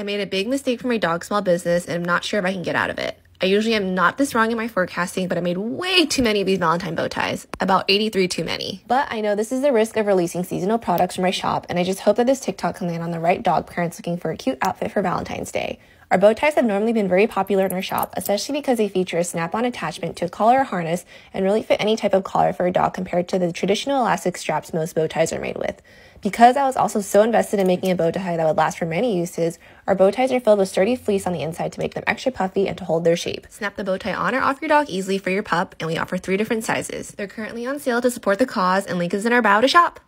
I made a big mistake for my dog small business and I'm not sure if I can get out of it. I usually am not this wrong in my forecasting, but I made way too many of these Valentine bow ties, about 83 too many. But I know this is the risk of releasing seasonal products from my shop, and I just hope that this TikTok can land on the right dog parents looking for a cute outfit for Valentine's Day. Our bow ties have normally been very popular in our shop, especially because they feature a snap-on attachment to a collar or harness and really fit any type of collar for a dog compared to the traditional elastic straps most bow ties are made with. Because I was also so invested in making a bow tie that would last for many uses, our bow ties are filled with sturdy fleece on the inside to make them extra puffy and to hold their shape. Snap the bow tie on or off your dog easily for your pup, and we offer 3 different sizes. They're currently on sale to support the cause, and link is in our bio to shop.